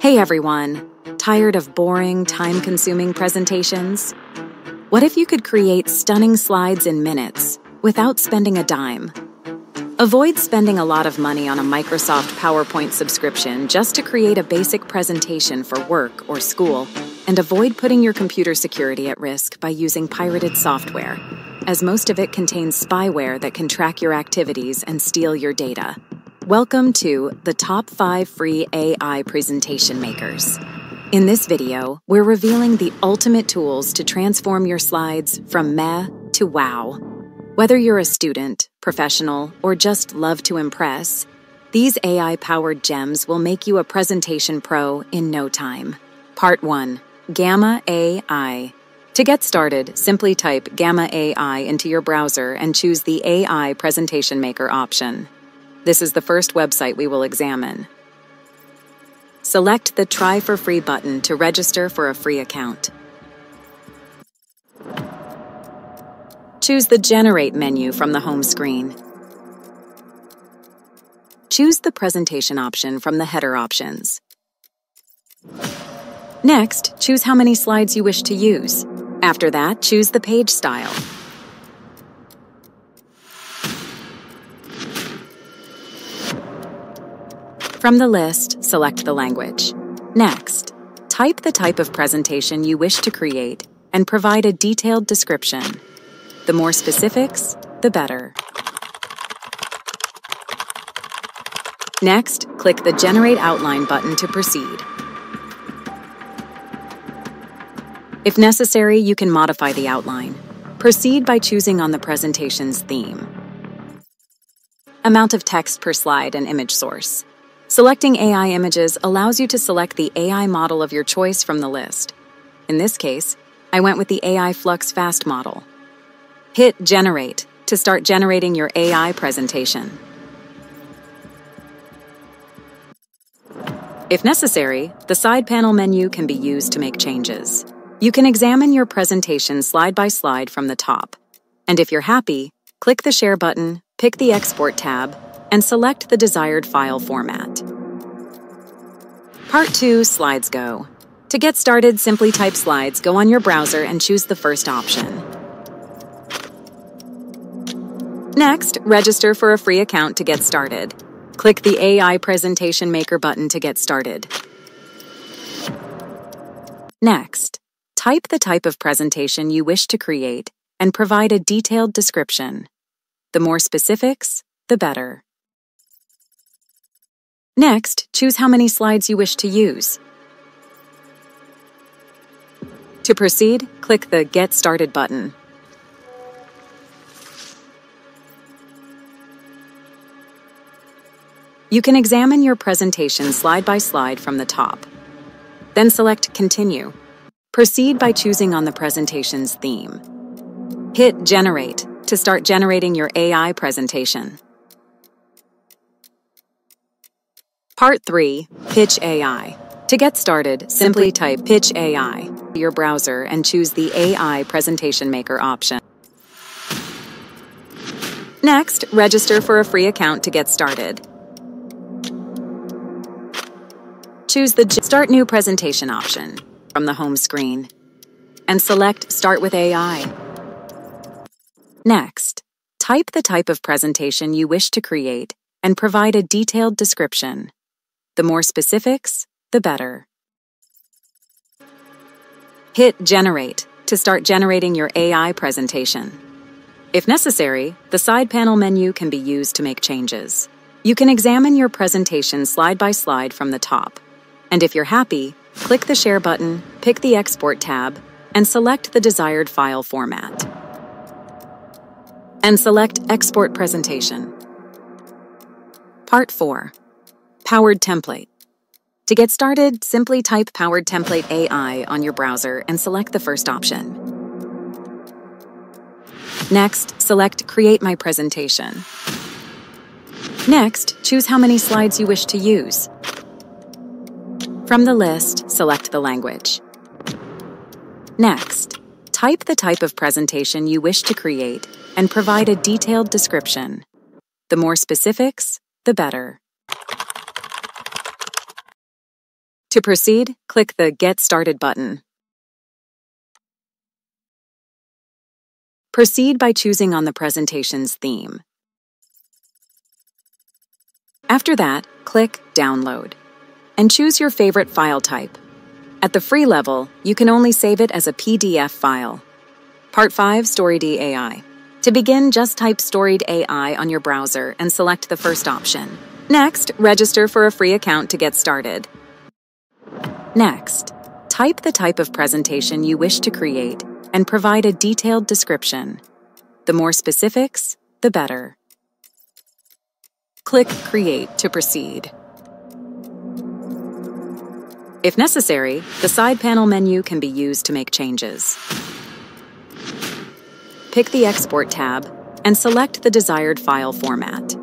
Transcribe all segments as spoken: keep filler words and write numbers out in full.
Hey everyone, tired of boring, time-consuming presentations? What if you could create stunning slides in minutes without spending a dime? Avoid spending a lot of money on a Microsoft PowerPoint subscription just to create a basic presentation for work or school, and avoid putting your computer security at risk by using pirated software, as most of it contains spyware that can track your activities and steal your data. Welcome to the Top five Free A I Presentation Makers. In this video, we're revealing the ultimate tools to transform your slides from meh to wow. Whether you're a student, professional, or just love to impress, these A I-powered gems will make you a presentation pro in no time. Part one, Gamma A I. To get started, simply type Gamma A I into your browser and choose the A I Presentation Maker option. This is the first website we will examine. Select the Try for Free button to register for a free account. Choose the Generate menu from the home screen. Choose the Presentation option from the header options. Next, choose how many slides you wish to use. After that, choose the page style. From the list, select the language. Next, type the type of presentation you wish to create and provide a detailed description. The more specifics, the better. Next, click the Generate Outline button to proceed. If necessary, you can modify the outline. Proceed by choosing on the presentation's theme, amount of text per slide, and image source. Selecting A I images allows you to select the A I model of your choice from the list. In this case, I went with the A I Flux Fast model. Hit Generate to start generating your A I presentation. If necessary, the side panel menu can be used to make changes. You can examine your presentation slide by slide from the top. And if you're happy, click the Share button, pick the Export tab, and select the desired file format. Part two, Slides Go. To get started, simply type Slides Go on your browser and choose the first option. Next, register for a free account to get started. Click the A I Presentation Maker button to get started. Next, type the type of presentation you wish to create and provide a detailed description. The more specifics, the better. Next, choose how many slides you wish to use. To proceed, click the Get Started button. You can examine your presentation slide by slide from the top. Then select Continue. Proceed by choosing on the presentation's theme. Hit Generate to start generating your A I presentation. Part three, Pitch A I. To get started, simply type Pitch A I in your browser and choose the A I Presentation Maker option. Next, register for a free account to get started. Choose the Start New Presentation option from the home screen and select Start with A I. Next, type the type of presentation you wish to create and provide a detailed description. The more specifics, the better. Hit Generate to start generating your A I presentation. If necessary, the side panel menu can be used to make changes. You can examine your presentation slide by slide from the top. And if you're happy, click the Share button, pick the Export tab, and select the desired file format. And select Export Presentation. Part four, Powered Template. To get started, simply type Powered Template A I on your browser and select the first option. Next, select Create My Presentation. Next, choose how many slides you wish to use. From the list, select the language. Next, type the type of presentation you wish to create and provide a detailed description. The more specifics, the better. To proceed, click the Get Started button. Proceed by choosing on the presentation's theme. After that, click Download and choose your favorite file type. At the free level, you can only save it as a P D F file. Part five, Storyd A I. To begin, just type Storyd A I on your browser and select the first option. Next, register for a free account to get started. Next, type the type of presentation you wish to create and provide a detailed description. The more specifics, the better. Click Create to proceed. If necessary, the side panel menu can be used to make changes. Pick the Export tab and select the desired file format.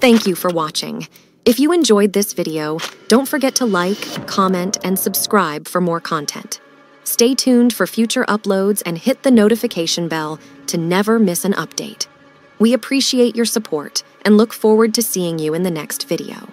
Thank you for watching. If you enjoyed this video, don't forget to like, comment, and subscribe for more content. Stay tuned for future uploads and hit the notification bell to never miss an update. We appreciate your support and look forward to seeing you in the next video.